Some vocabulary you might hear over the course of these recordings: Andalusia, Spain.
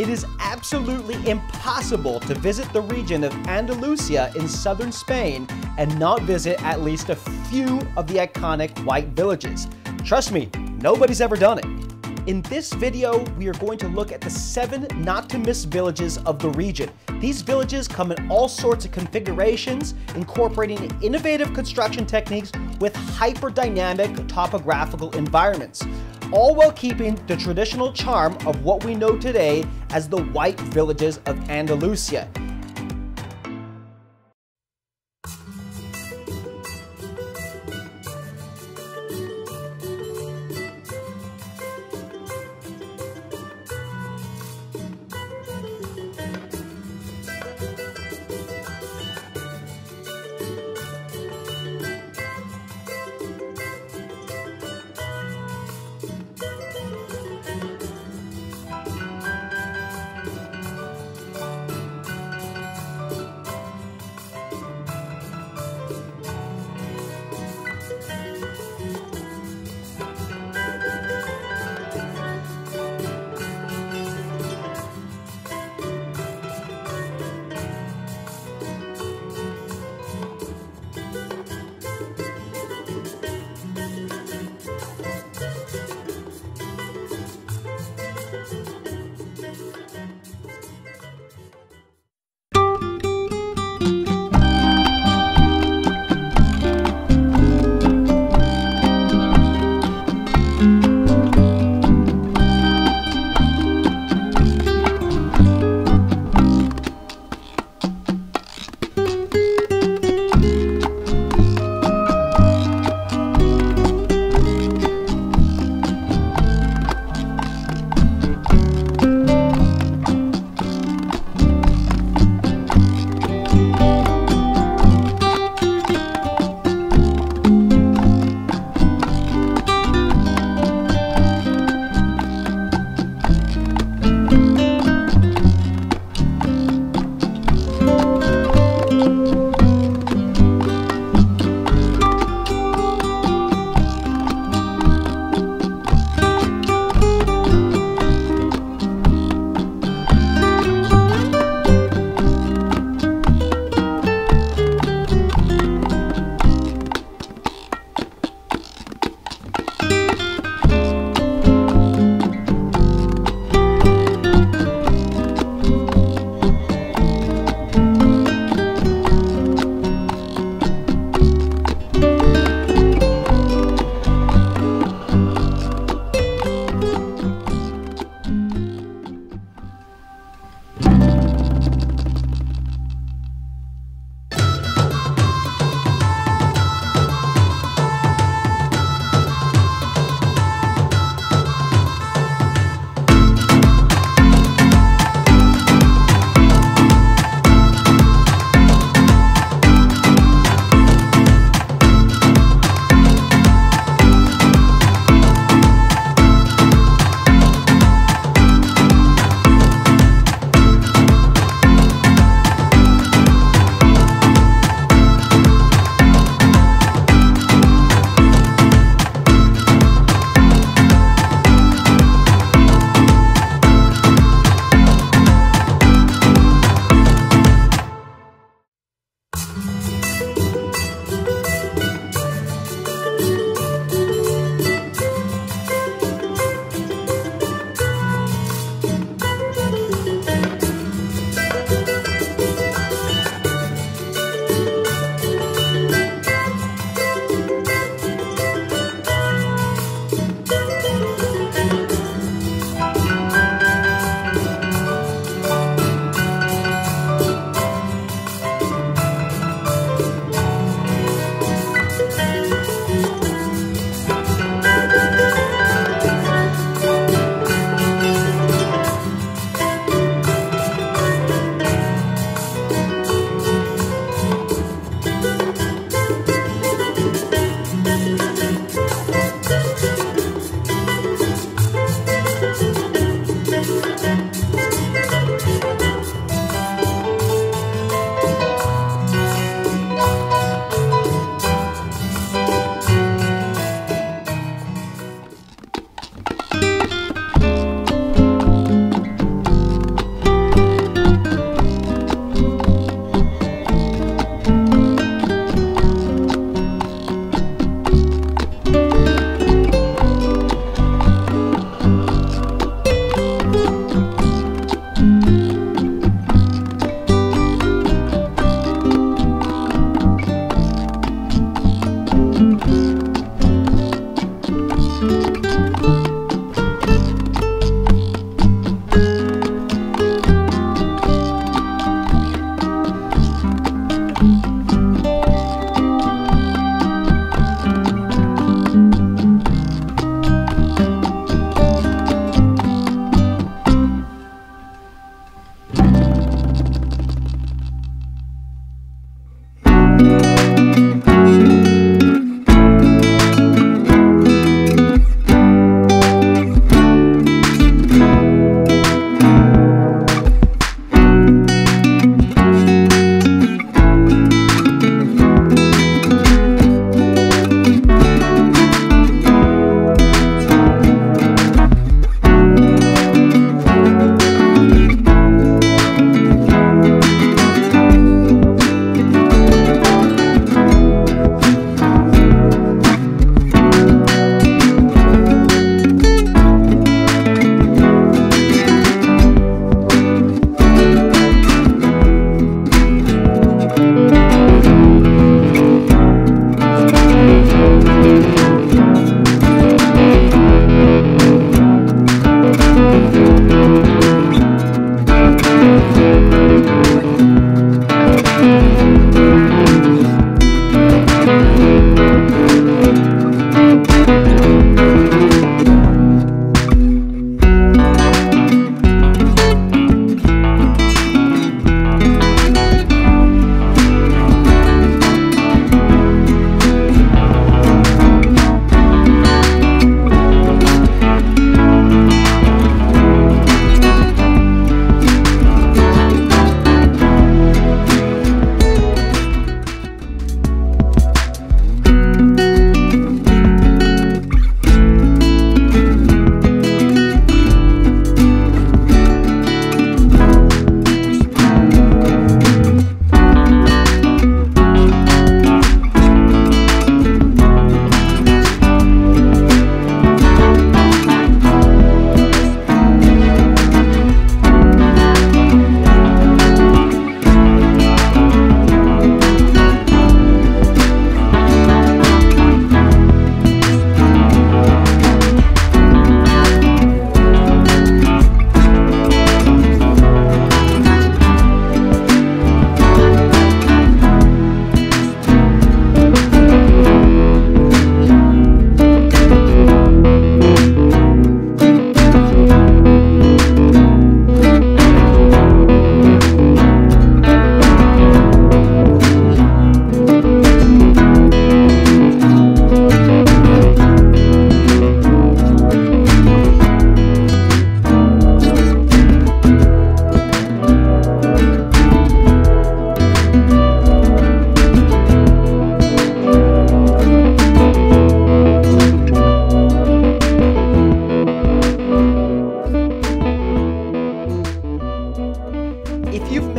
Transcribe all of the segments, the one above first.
it is absolutely impossible to visit the region of Andalusia in southern Spain and not visit at least a few of the iconic white villages. Trust me, nobody's ever done it. In this video, we are going to look at the 7 not-to-miss villages of the region. These villages come in all sorts of configurations, incorporating innovative construction techniques with hyper-dynamic topographical environments, all while keeping the traditional charm of what we know today as the white villages of Andalusia.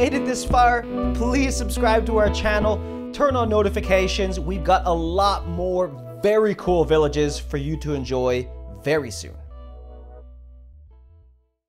made it this far, please subscribe to our channel, turn on notifications. We've got a lot more very cool villages for you to enjoy very soon.